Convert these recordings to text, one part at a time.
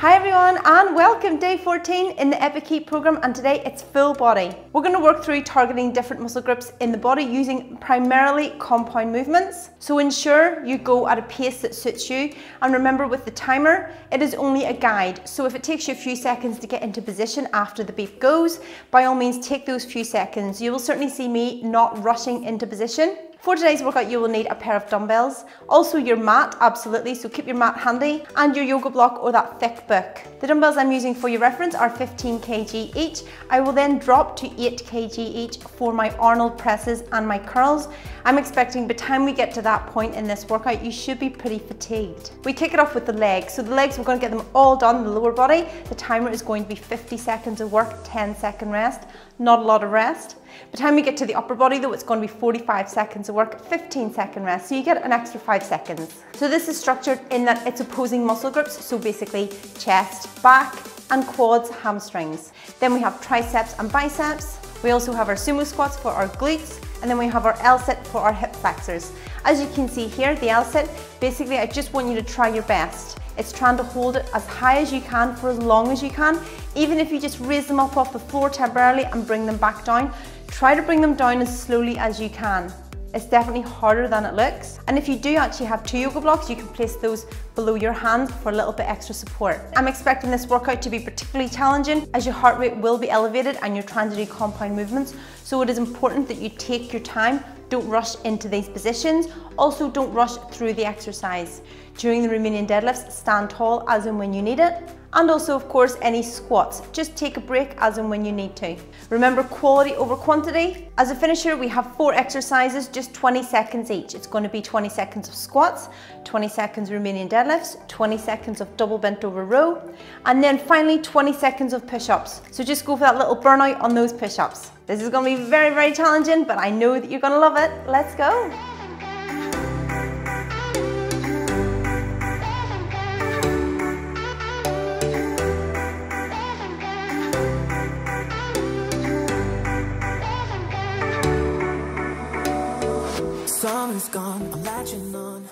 Hi everyone and welcome, day 14 in the EPIC Heat Programme, and today it's full body. We're going to work through targeting different muscle groups in the body using primarily compound movements. So ensure you go at a pace that suits you, and remember with the timer it is only a guide, so if it takes you a few seconds to get into position after the beep goes, by all means take those few seconds. You will certainly see me not rushing into position. For today's workout you will need a pair of dumbbells, also your mat, absolutely, so keep your mat handy, and your yoga block or that thick book. The dumbbells I'm using for your reference are 15 kg each. I will then drop to 8 kg each for my Arnold presses and my curls. I'm expecting by the time we get to that point in this workout you should be pretty fatigued. We kick it off with the legs. So the legs, we're going to get them all done, the lower body. The timer is going to be 50 seconds of work, 10 second rest, not a lot of rest. By the time we get to the upper body though, it's going to be 45 seconds of work, 15 second rest, so you get an extra 5 seconds. So this is structured in that it's opposing muscle groups, so basically chest, back and quads, hamstrings. Then we have triceps and biceps. We also have our sumo squats for our glutes, and then we have our L-sit for our hip flexors. As you can see here, the L-sit, basically I just want you to try your best. It's trying to hold it as high as you can for as long as you can. Even if you just raise them up off the floor temporarily and bring them back down, try to bring them down as slowly as you can. It's definitely harder than it looks. And if you do actually have two yoga blocks, you can place those below your hands for a little bit extra support. I'm expecting this workout to be particularly challenging as your heart rate will be elevated and you're trying to do compound movements. So it is important that you take your time. Don't rush into these positions. Also, don't rush through the exercise. During the Romanian deadlifts, stand tall as and when you need it. And also, of course, any squats. Just take a break as and when you need to. Remember quality over quantity. As a finisher, we have 4 exercises, just 20 seconds each. It's going to be 20 seconds of squats, 20 seconds Romanian deadlifts, 20 seconds of double bent over row, and then finally 20 seconds of push-ups. So just go for that little burnout on those push-ups. This is going to be very, very challenging, but I know that you're going to love it. Let's go. Summer's gone, I'm latching on.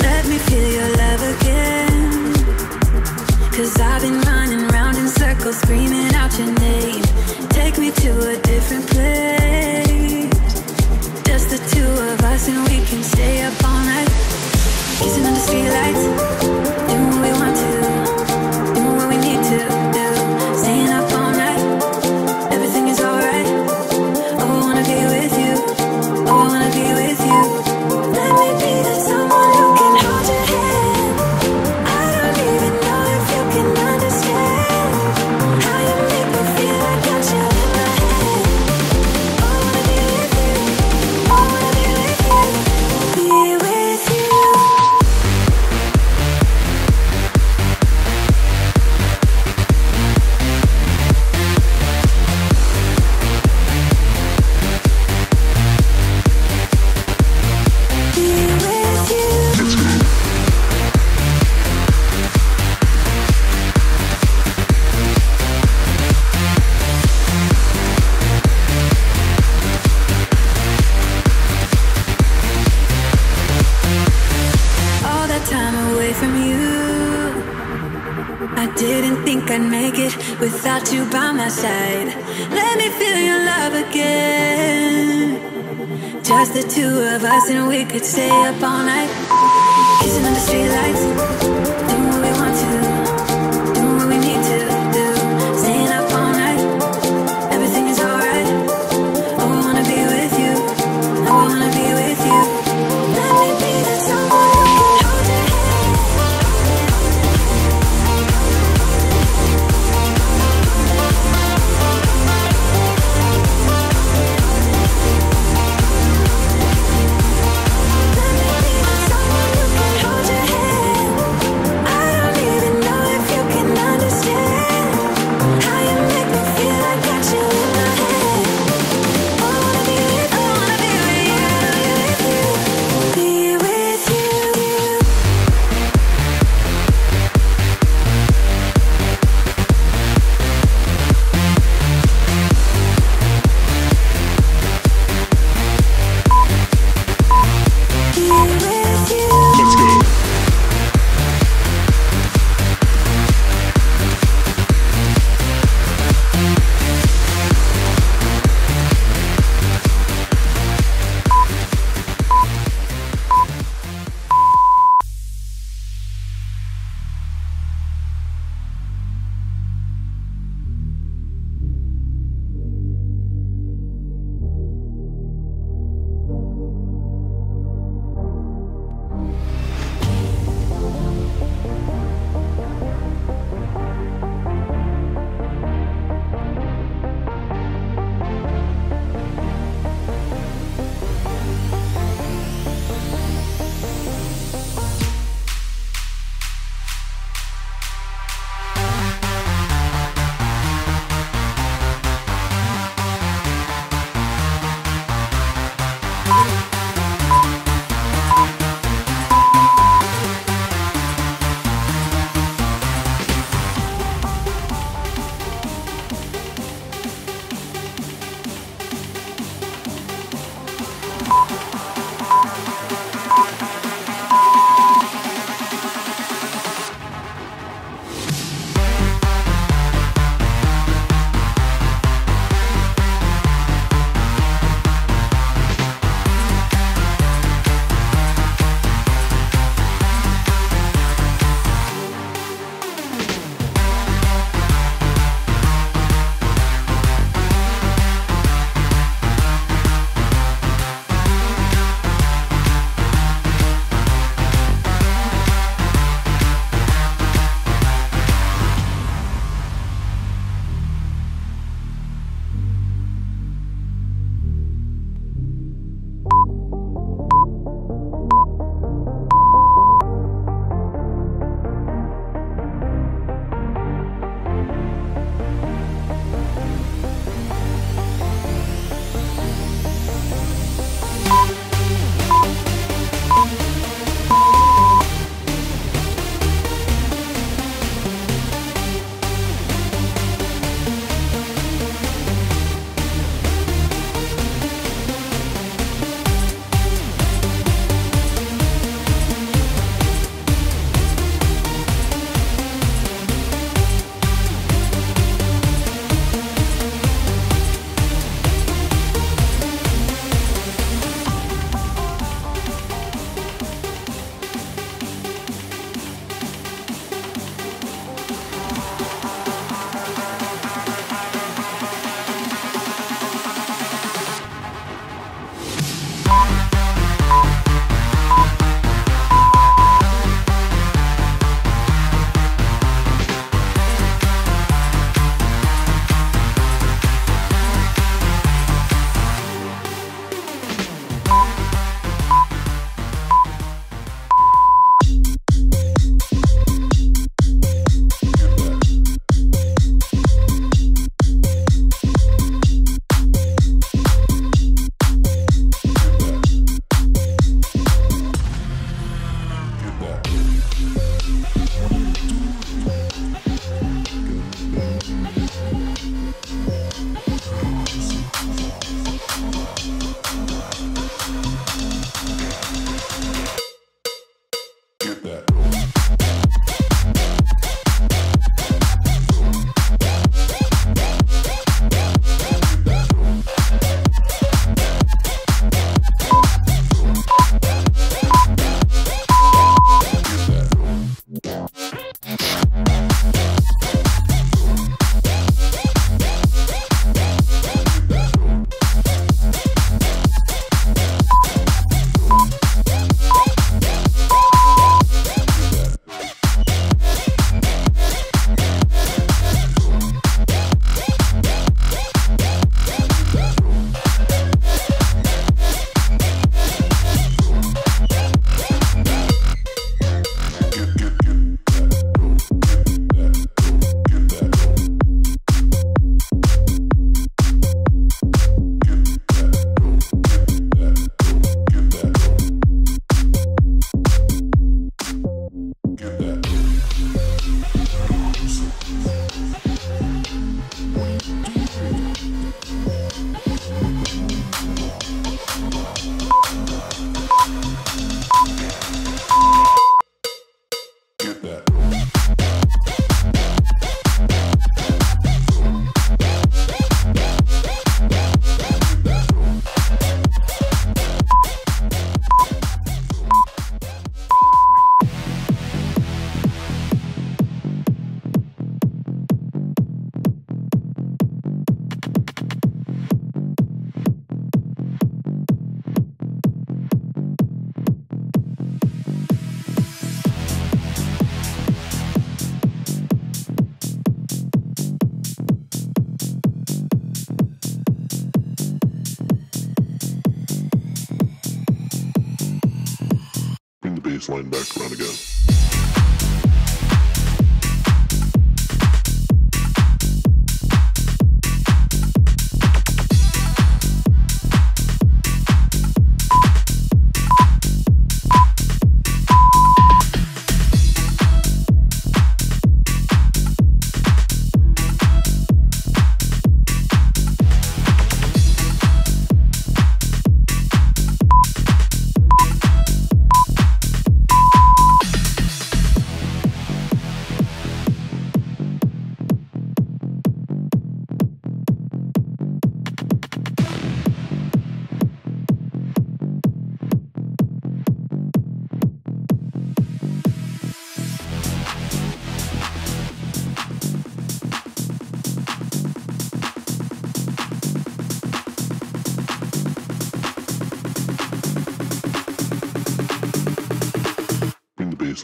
Let me feel your love again, 'cause I've been running round in circles screaming out your name. Take me to a different place, just the two of us, and we can stay up all night, kissing under streetlights, doing what we want to, doing what we need to do, staying up all night, everything is alright. Oh, I wanna be with you, oh, I wanna be with you. Without you by my side, let me feel your love again. Just the two of us, and we could stay up all night, kissing under streetlights, doing what we want to, doing what we need to do, staying up all night. Everything is alright. I wanna be with you. I wanna be with you. Let me be the someone. flying back around again.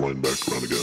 Line back around again.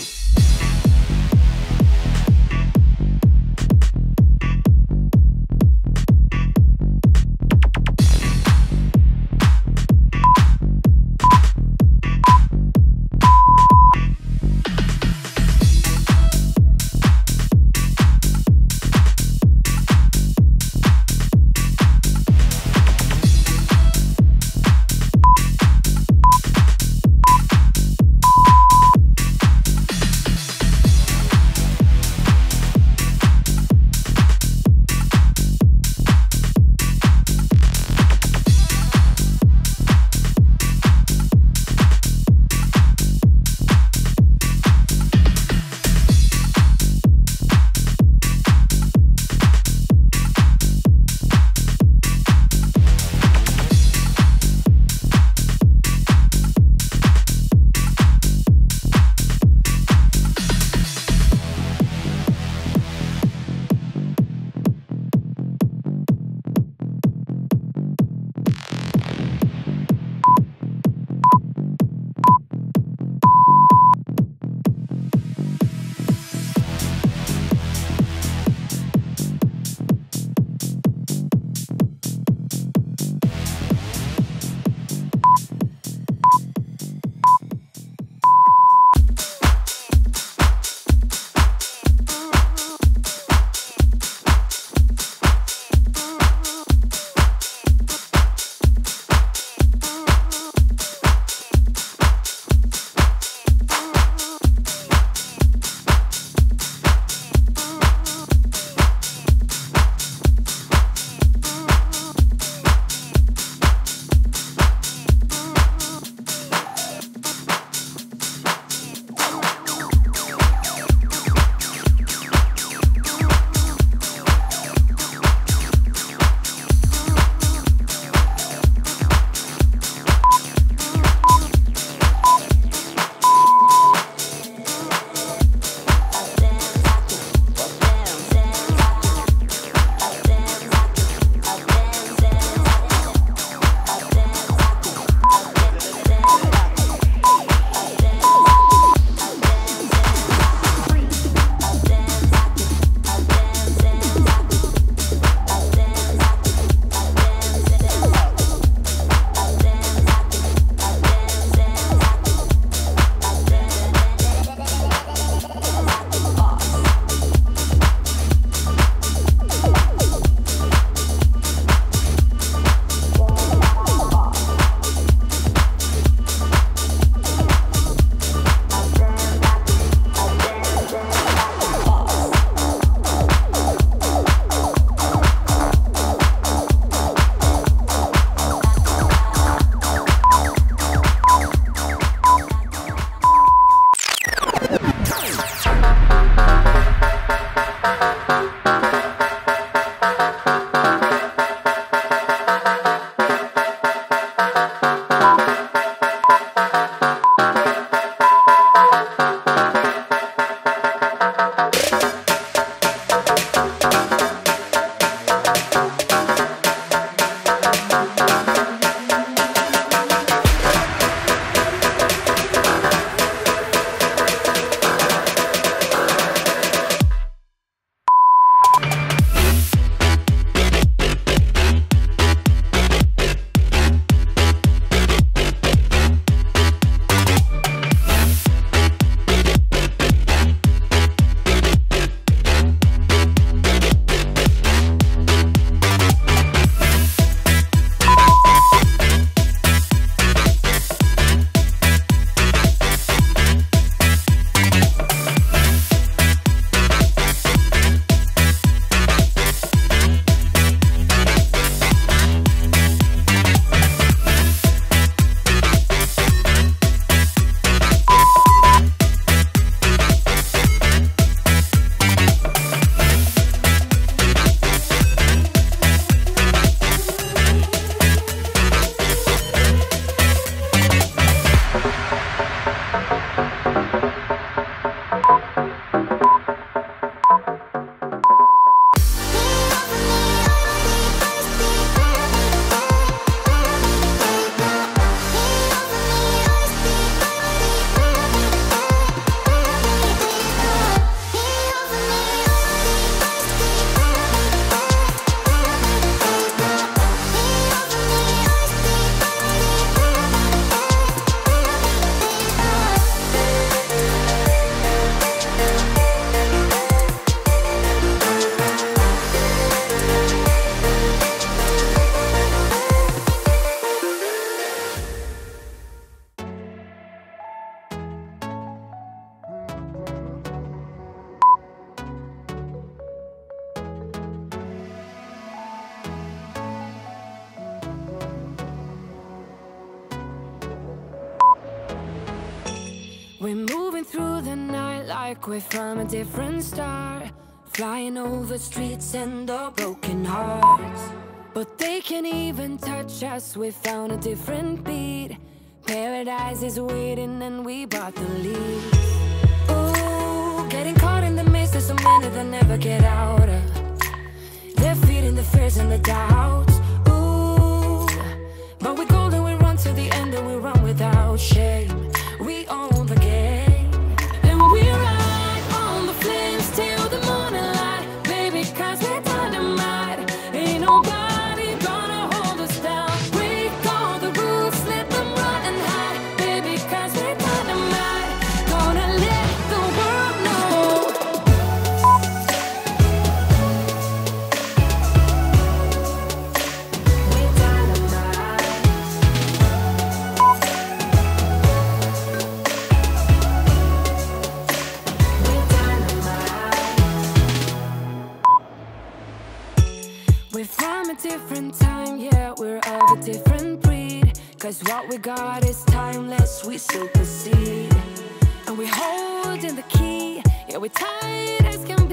We're moving through the night like we're from a different star, flying over streets and the broken hearts. But they can't even touch us, we found a different beat. Paradise is waiting and we bought the lead. Ooh, getting caught in the mist, there's so many that never get out of. They're feeding the fears and the doubts. Ooh, but we're golden, we run to the end and we run without shame. We own the game and we ride on the flames till the morning light, baby, 'cause we're dynamite. Ain't nobody gonna hold us down. Break all the rules, let them run and hide, baby, 'cause we're dynamite. Gonna let the world know we're dynamite. We're from a different time, yeah, we're of a different breed. 'Cause what we got is timeless, we supersede. And we're holding the key, yeah, we're tight as can be.